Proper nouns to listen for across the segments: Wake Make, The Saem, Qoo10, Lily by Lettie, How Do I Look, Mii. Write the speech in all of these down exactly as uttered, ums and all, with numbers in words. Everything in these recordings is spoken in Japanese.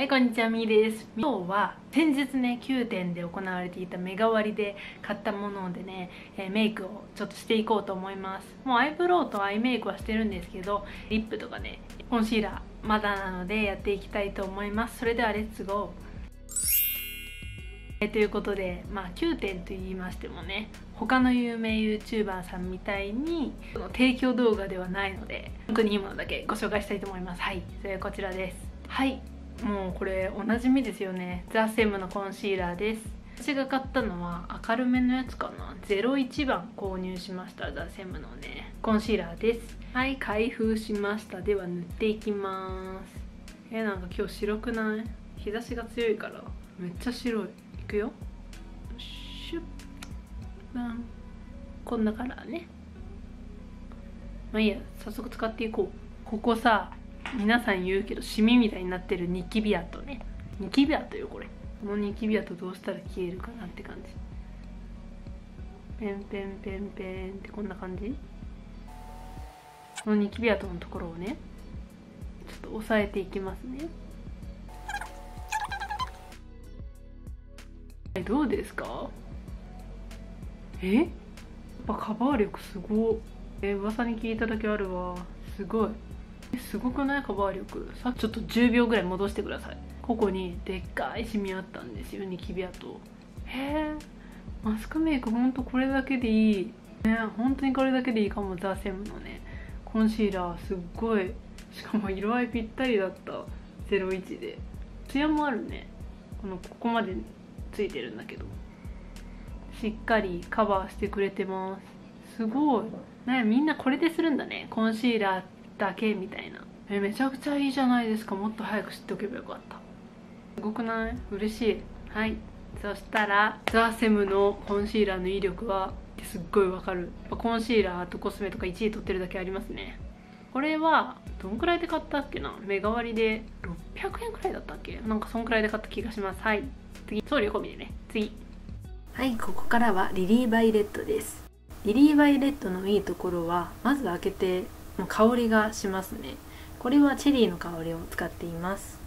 はい、こんにちは、みーです。今日は先日ね、キューテンで行われていたメガ割で買ったものでね、えー、メイクをちょっとしていこうと思います。もうアイブロウとアイメイクはしてるんですけど、リップとかね、コンシーラーまだなのでやっていきたいと思います。それではレッツゴー。えー、ということで、まあ、キューテンと言いましてもね、他の有名 ユーチューバー さんみたいに提供動画ではないので、本当にいいものだけご紹介したいと思います。はい、それはこちらです。はい、もうこれおなじみですよね、ザ・セムのコンシーラーです。私が買ったのは明るめのやつかな、ゼロいちばん購入しました。ザ・セムのねコンシーラーです。はい、開封しました。では塗っていきます。えー、なんか今日白くない？日差しが強いからめっちゃ白い。いくよ、シュッバン。こんなカラーね。まあいいや、早速使っていこう。ここさ、皆さん言うけどシミみたいになってるニキビ跡ね、ニキビ跡よこれ。このニキビ跡どうしたら消えるかなって感じ。ペンペンペンペンってこんな感じ。このニキビ跡のところをね、ちょっと押さえていきますね。どうですか？え？やっぱカバー力すごっ。え、噂に聞いただけあるわ。すごい。すごくない？カバー力。さっきちょっとじゅうびょうぐらい戻してください。ここにでっかいシミあったんですよ、ニキビ跡。へえ、マスクメイクほんとこれだけでいいね。本当にこれだけでいいかも。ザ・セムのねコンシーラーすっごい、しかも色合いぴったりだった。ゼロいちでツヤもあるね。このここまでついてるんだけど、しっかりカバーしてくれてます。すごいね、みんなこれでするんだね、コンシーラーってだけみたいな。え、めちゃくちゃいいじゃないですか。もっと早く知っておけばよかった。すごくない？嬉しい。はい、そしたらザ・セムのコンシーラーの威力はすっごいわかる。コンシーラーとコスメとかいちい取ってるだけありますね。これはどんくらいで買ったっけな、メガ割でろっぴゃくえんくらいだったっけ、なんかそんくらいで買った気がします。はい、次、送料込みでね。次、はい、ここからはリリー・バイレットです。リリー・バイレットのいいところは、まず開けて香りがしますね。これはチェリーの香りを使っています。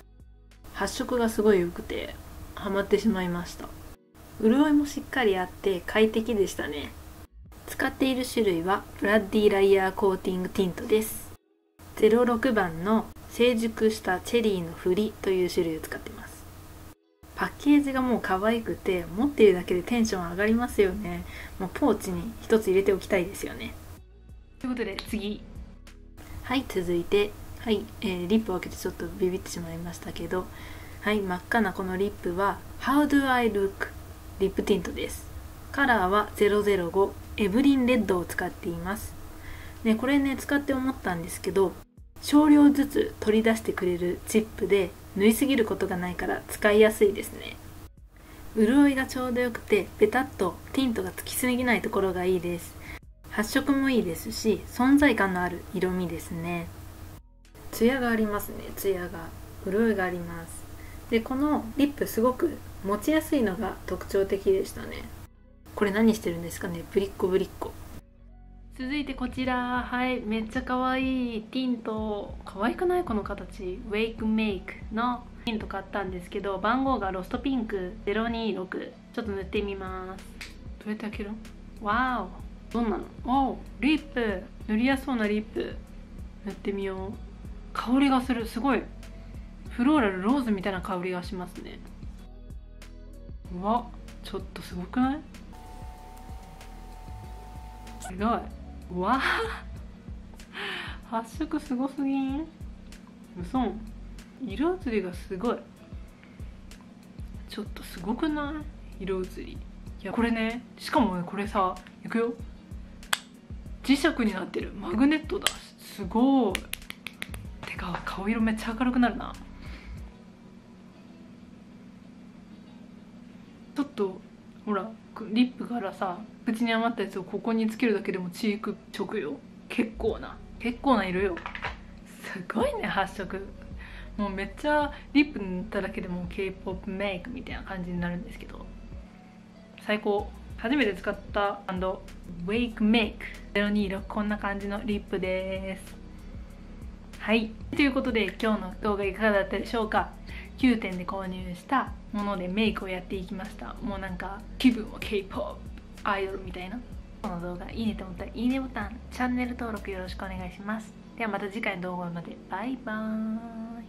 発色がすごい良くてハマってしまいました。潤いもしっかりあって快適でしたね。使っている種類はブラッディライヤーコーティングティントです。ゼロろくばんの成熟したチェリーのフリという種類を使ってます。パッケージがもう可愛くて、持っているだけでテンション上がりますよね。もうポーチにひとつ入れておきたいですよね。ということで次、はい、続いて、はい、えー、リップを開けてちょっとビビってしまいましたけど、はい、真っ赤なこのリップは How Do I Look リップティントです。カラーはゼロゼロごエブリンレッドを使っています。ね、これね、使って思ったんですけど、少量ずつ取り出してくれるチップで塗りすぎることがないから使いやすいですね。潤いがちょうどよくて、ベタッとティントがつきすぎないところがいいです。発色もいいですし、存在感のある色味ですね。ツヤがありますね、ツヤが。潤いがあります。で、このリップすごく持ちやすいのが特徴的でしたね。これ何してるんですかね、ぶりっこぶりっこ。続いてこちら、はい、めっちゃ可愛いティント。可愛くないこの形。ウェイクメイクのティント買ったんですけど、番号がロストピンクゼロにろく。ちょっと塗ってみます。どうやって開けるの？わお、どんなの？お、リップ塗りやすそうなリップ塗ってみよう。香りがする。すごいフローラルローズみたいな香りがしますね。うわ、ちょっとすごくない？すごい。うわ発色すごすぎん？うそん。色移りがすごい。ちょっとすごくない？色移り。いや、これね、しかもこれさ、いくよ、磁石になってる。マグネットだ。すごい。てか顔色めっちゃ明るくなるな。ちょっとほら、リップからさ、口に余ったやつをここにつけるだけでもチーク直よ。結構な結構な色よ。すごいね、発色。もうめっちゃリップ塗っただけでも ケーポップ メイクみたいな感じになるんですけど、最高。初めて使ったブランド、ウェイクメイクゼロにろく。こんな感じのリップです。はい、ということで今日の動画いかがだったでしょうか。キューテンで購入したものでメイクをやっていきました。もうなんか気分は ケーポップ アイドルみたいな。この動画いいねと思ったらいいねボタン、チャンネル登録よろしくお願いします。ではまた次回の動画まで、バイバーイ。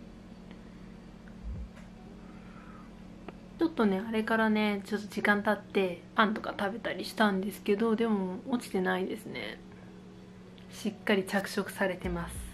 ちょっとねあれからねちょっと時間経ってパンとか食べたりしたんですけど、でも落ちてないですね。しっかり着色されてます。